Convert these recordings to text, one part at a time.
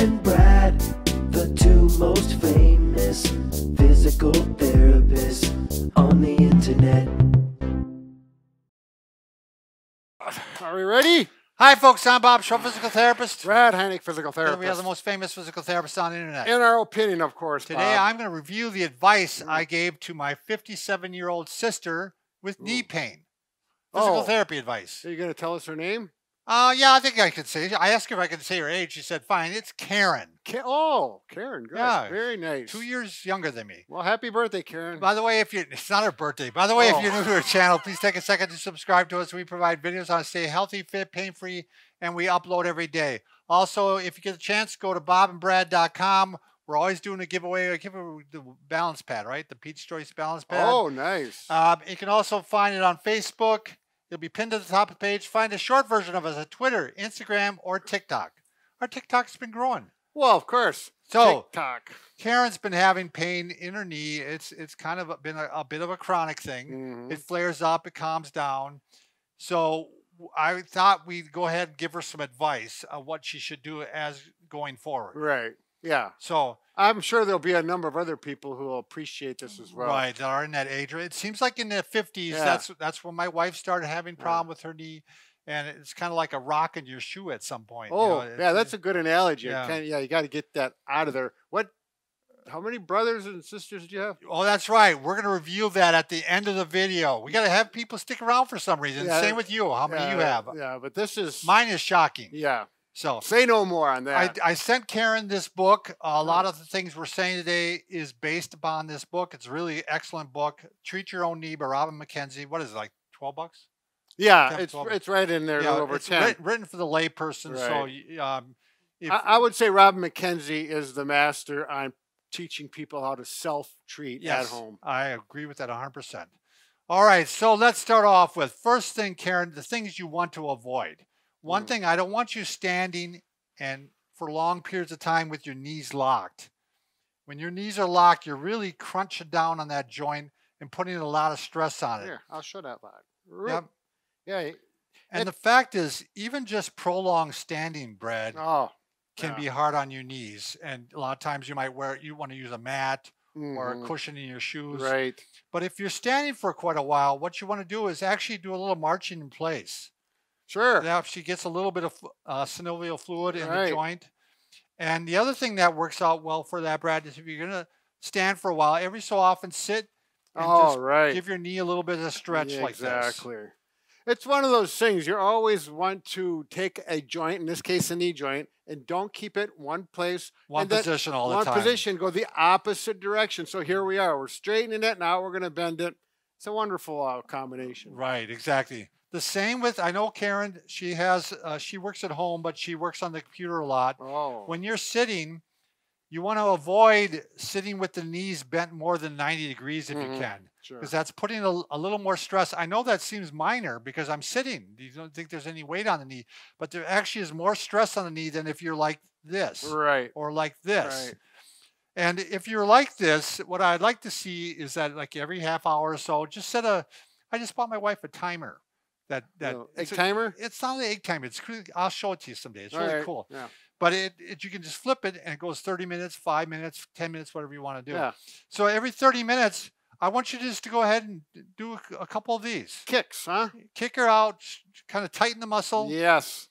and Brad, the two most famous physical therapists on the internet. Are we ready? Hi folks, I'm Bob Schrupp, physical therapist. Brad Heineck, physical therapist. We are the most famous physical therapists on the internet. In our opinion, of course, Bob. Today I'm going to review the advice I gave to my 57-year-old sister with knee pain. Physical therapy advice. Are you going to tell us her name? Yeah, I think I could say. I asked her if I could say her age. She said, fine, it's Karen. Karen, good. Yeah. Very nice. 2 years younger than me. Well, happy birthday, Karen. By the way, if you, it's not her birthday. By the way, if you're new to our channel, please take a second to subscribe to us. We provide videos on stay healthy, fit, pain-free, and we upload every day. Also, if you get a chance, go to bobandbrad.com. We're always doing a giveaway. I give away the balance pad, right? The Pete's Choice balance pad. Oh, nice. You can also find it on Facebook. It'll be pinned to the top of the page. Find a short version of us at Twitter, Instagram, or TikTok. Our TikTok's been growing. Well, of course. So, TikTok. Karen's been having pain in her knee. It's kind of been a bit of a chronic thing. Mm-hmm. It flares up. It calms down. So I thought we'd go ahead and give her some advice on what she should do as going forward. Right. Yeah. So I'm sure there'll be a number of other people who will appreciate this as well. Right, that are in that age. It seems like in their 50s, that's when my wife started having problem with her knee, and it's kind of like a rock in your shoe at some point. Oh, you know, yeah, that's a good analogy. Yeah, you got to get that out of there. What? How many brothers and sisters do you have? Oh, that's right. We're going to review that at the end of the video. We got to have people stick around for some reason. Yeah, same with you. How many you have? Yeah, but this is... Mine is shocking. Yeah. So say no more on that. I sent Karen this book. A lot of the things we're saying today is based upon this book. It's a really excellent book. Treat Your Own Knee by Robert McKenzie. What is it, like 12 bucks? Yeah, it's right in there. Yeah, over it's 10. Written for the layperson. Right. So I would say Robert McKenzie is the master on teaching people how to self-treat at home. I agree with that 100%. All right, so let's start off with first thing, Karen, the things you want to avoid. One thing, I don't want you standing and for long periods of time with your knees locked. When your knees are locked, you're really crunching down on that joint and putting a lot of stress on it. Here, I'll show that lock. Yep. Yeah. And the fact is, even just prolonged standing, Brad, can be hard on your knees. And a lot of times you want to use a mat or a cushion in your shoes. Right. But if you're standing for quite a while, what you want to do is actually do a little marching in place. Sure. Now she gets a little bit of synovial fluid in the joint. And the other thing that works out well for that, Brad, is if you're going to stand for a while, every so often sit and just give your knee a little bit of a stretch like this. Exactly. It's one of those things. You always want to take a joint, in this case a knee joint, and don't keep it one place. One position all the time. One position, go the opposite direction. So here we are. We're straightening it. Now we're going to bend it. It's a wonderful combination. Right, exactly. The same with, I know Karen, she works at home, but she works on the computer a lot. Oh. When you're sitting, you want to avoid sitting with the knees bent more than 90 degrees if you can. Because that's putting a little more stress. I know that seems minor because I'm sitting. You don't think there's any weight on the knee. But there actually is more stress on the knee than if you're like this. Right. Or like this. Right. And if you're like this, what I'd like to see is that like every half hour or so, just set a, I just bought my wife a timer. Egg timer? It's not an egg timer. I'll show it to you someday. It's really cool. Yeah. But you can just flip it, and it goes 30 minutes, 5 minutes, 10 minutes, whatever you want to do. Yeah. So every 30 minutes, I want you just to go ahead and do a couple of these. Kicks, huh? Kick her out, kind of tighten the muscle. Yes.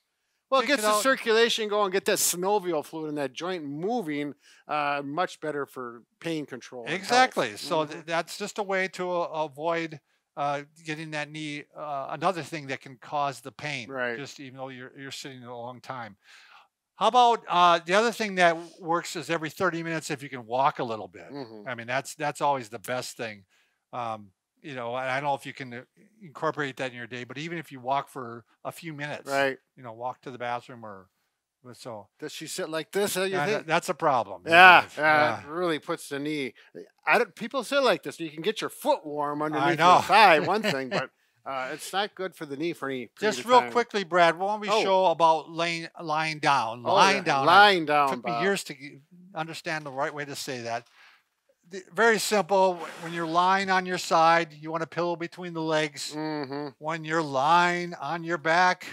Well, it gets the circulation going, get that synovial fluid and that joint moving much better for pain control. Exactly. So that's just a way to avoid... getting that knee, another thing that can cause the pain, just even though you're sitting a long time. How about the other thing that works is every 30 minutes if you can walk a little bit. I mean, that's always the best thing. You know, I don't know if you can incorporate that in your day, but even if you walk for a few minutes, you know, walk to the bathroom or so. Does she sit like this? That's a problem. Yeah, it really puts the knee. People sit like this. You can get your foot warm underneath your thigh, one thing, but it's not good for the knee for any period of time. Just real quickly, Brad, why don't we show about lying down? Lying down. It took me years to understand the right way to say that. Very simple. When you're lying on your side, you want a pillow between the legs. When you're lying on your back,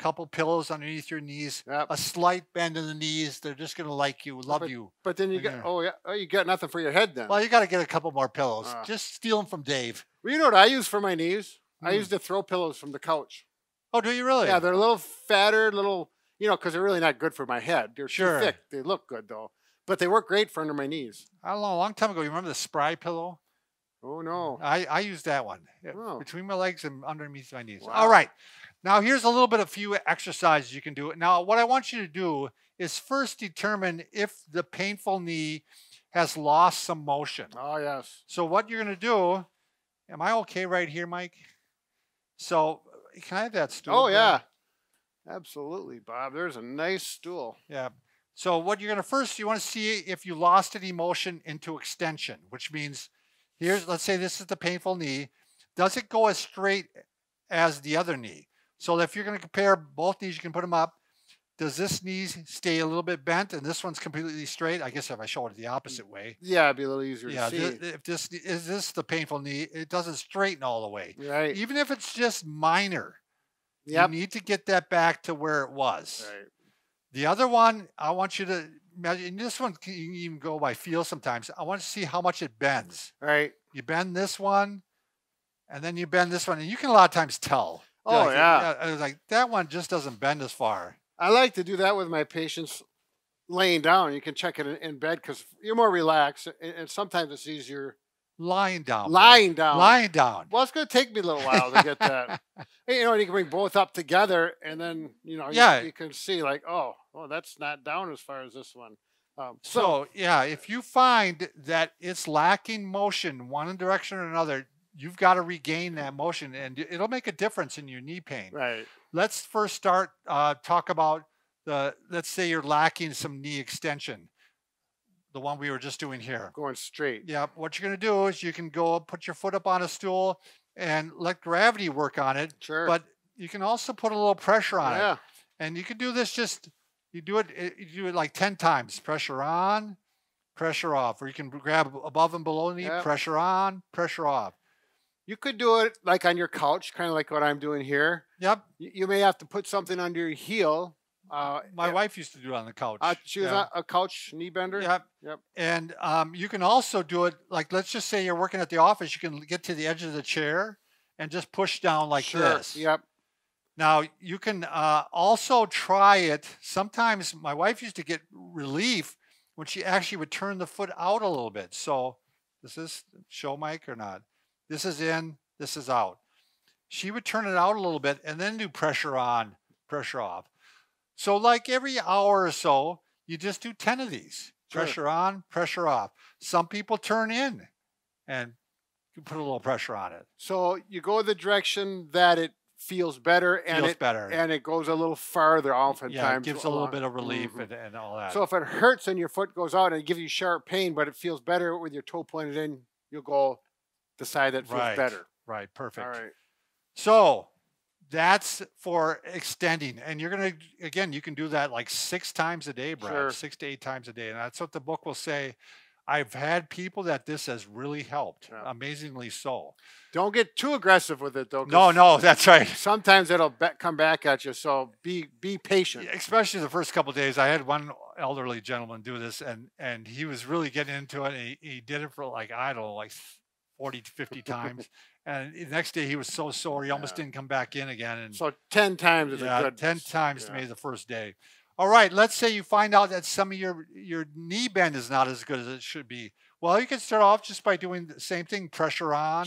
couple pillows underneath your knees, a slight bend in the knees. They're just going to like you, love you. But then you got, you got nothing for your head then. Well, you got to get a couple more pillows. Just steal them from Dave. Well, you know what I use for my knees? I used to throw pillows from the couch. Oh, do you really? Yeah, they're a little fatter, little, you know, because they're really not good for my head. They're too thick. They look good, though. But they work great for under my knees. I don't know, a long time ago, you remember the Spry pillow? Oh, no. I used that one. Oh. Between my legs and underneath my knees. Wow. All right. Now, here's a little bit of few exercises you can do. Now, what I want you to do is first determine if the painful knee has lost some motion. Oh, yes. So what you're going to do, am I okay right here, Mike? So, can I have that stool? Oh, yeah. Absolutely, Bob. There's a nice stool. Yeah. So what you're going to first, you want to see if you lost any motion into extension, which means here's, let's say this is the painful knee. Does it go as straight as the other knee? So if you're going to compare both knees, you can put them up. Does this knee stay a little bit bent and this one's completely straight? I guess if I show it the opposite way. Yeah, it'd be a little easier to see. If this is the painful knee, it doesn't straighten all the way. Right. Even if it's just minor, you need to get that back to where it was. Right. The other one, I want you to measure, and this one you can even go by feel sometimes. I want to see how much it bends. Right. You bend this one, and then you bend this one, and you can a lot of times tell. Oh, like, yeah. Like, that one just doesn't bend as far. I like to do that with my patients laying down. You can check it in bed because you're more relaxed, and sometimes it's easier. Lying down. Lying down. Lying down. Well, it's going to take me a little while to get that. You know, and you can bring both up together, and then, you know, you can see like, oh, that's not down as far as this one. So, yeah, if you find that it's lacking motion one direction or another, you've got to regain that motion, and it'll make a difference in your knee pain. Right. Let's first start, talk about the, let's say you're lacking some knee extension. The one we were just doing here. Going straight. Yeah. What you're going to do is you can go put your foot up on a stool and let gravity work on it. Sure. But you can also put a little pressure on it. And you can do this you do it like 10 times. Pressure on, pressure off. Or you can grab above and below knee, pressure on, pressure off. You could do it like on your couch, kind of like what I'm doing here. Yep. You may have to put something under your heel. My wife used to do it on the couch. She was a couch knee bender. Yep. Yep. And you can also do it, like, let's just say you're working at the office. You can get to the edge of the chair and just push down like this. Yep. Now, you can also try it. Sometimes my wife used to get relief when she actually would turn the foot out a little bit. So this is show Mike or not. This is in, this is out. She would turn it out a little bit and then do pressure on, pressure off. So like every hour or so, you just do 10 of these. Pressure on, pressure off. Some people turn in and you put a little pressure on it. So you go the direction that it feels better and it goes a little farther oftentimes. Yeah, it gives a little bit of relief and all that. So if it hurts and your foot goes out and it gives you sharp pain, but it feels better with your toe pointed in, you'll go the side that feels better. Right, perfect. All right. So that's for extending. And you're going to, again, you can do that like 6 times a day, Brad, 6 to 8 times a day. And that's what the book will say. I've had people that this has really helped, amazingly so. Don't get too aggressive with it, though. No, no, that's right. Sometimes it'll come back at you, so be patient. Especially the first couple of days. I had one elderly gentleman do this, and he was really getting into it. And he did it for like, I don't know, like 40 to 50 times. And the next day he was so sore, he almost didn't come back in again. And so 10 times is a good. 10 times to me the first day. All right, let's say you find out that some of your knee bend is not as good as it should be. Well, you can start off just by doing the same thing, pressure on,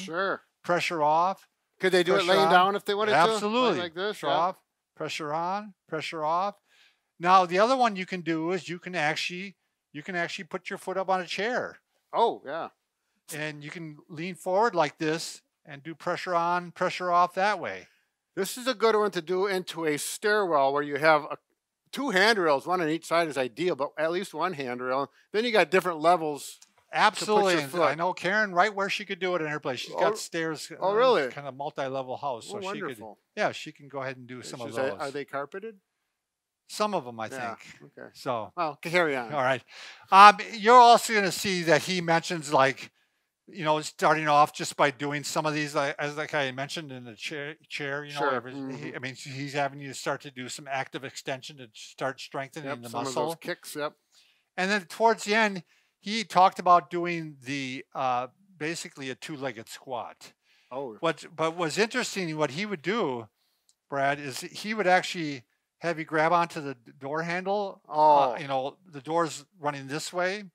pressure off. Could they do it laying down if they wanted to? Absolutely. Like this, pressure off, pressure on, pressure off. Now, the other one you can do is you can actually put your foot up on a chair. Oh, yeah. And you can lean forward like this and do pressure on, pressure off that way. This is a good one to do into a stairwell where you have two handrails, one on each side is ideal, but at least one handrail. Then you got different levels. Absolutely. And I know Karen, right where she could do it in her place. She's got stairs. Oh, really? Kind of multi-level house. Oh, so wonderful. She can go ahead and do some of those. Are they carpeted? Some of them, I think. Okay. So. Well, carry on. All right. You're also going to see that he mentions like, you know, starting off just by doing some of these, as like I mentioned in the chair, you know, sure. I mean, he's having you start to do some active extension to start strengthening the muscle. Some of those kicks, yep. And then towards the end, he talked about doing the, basically a two-legged squat. Oh. But what's interesting, what he would do, Brad, is he would actually have you grab onto the door handle. Oh. You know, the door's running this way.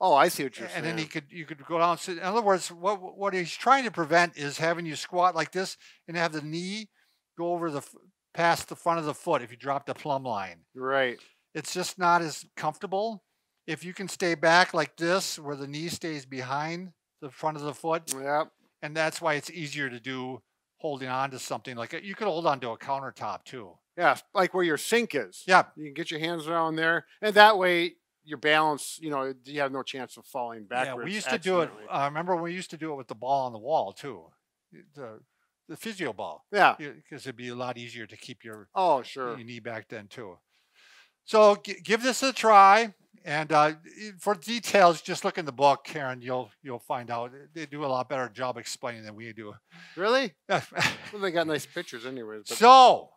Oh, I see what you're saying. And then you could go down. So in other words, what he's trying to prevent is having you squat like this and have the knee go over past the front of the foot if you drop the plumb line. Right. It's just not as comfortable. If you can stay back like this, where the knee stays behind the front of the foot. Yep. And that's why it's easier to do holding on to something. Like you could hold on to a countertop too. Yeah, like where your sink is. Yeah. You can get your hands around there. And that way, your balance, you know, you have no chance of falling backwards. Yeah, we used to do it. I remember we used to do it with the ball on the wall too, the physio ball. Yeah, because it'd be a lot easier to keep your your knee back then too. So give this a try, and for details, just look in the book, Karen. You'll find out. They do a lot better job explaining than we do. Really? Well, they got nice pictures, anyways. But. So.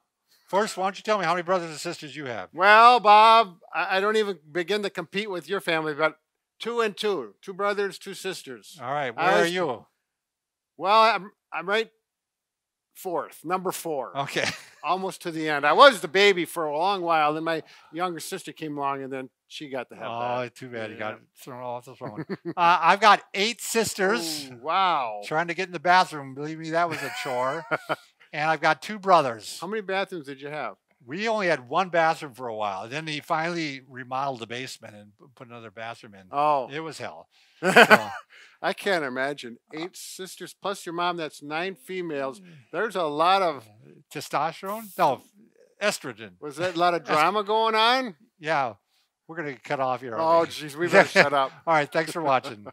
First, why don't you tell me how many brothers and sisters you have? Well, Bob, I don't even begin to compete with your family, but 2 and 2. 2 brothers, 2 sisters. All right. Where are you? Well, I'm right 4th, number 4. Okay. Almost to the end. I was the baby for a long while, then my younger sister came along, and then she got to have that. Oh, too bad. Yeah. You got thrown off the throne. I've got 8 sisters. Ooh, wow. Trying to get in the bathroom. Believe me, that was a chore. And I've got 2 brothers. How many bathrooms did you have? We only had 1 bathroom for a while. Then he finally remodeled the basement and put another bathroom in. Oh. It was hell. So. I can't imagine. 8 sisters plus your mom, that's 9 females. There's a lot of... Testosterone? No, estrogen. Was that a lot of drama going on? Yeah. We're going to cut off here. Oh, geez. We better shut up. All right. Thanks for watching.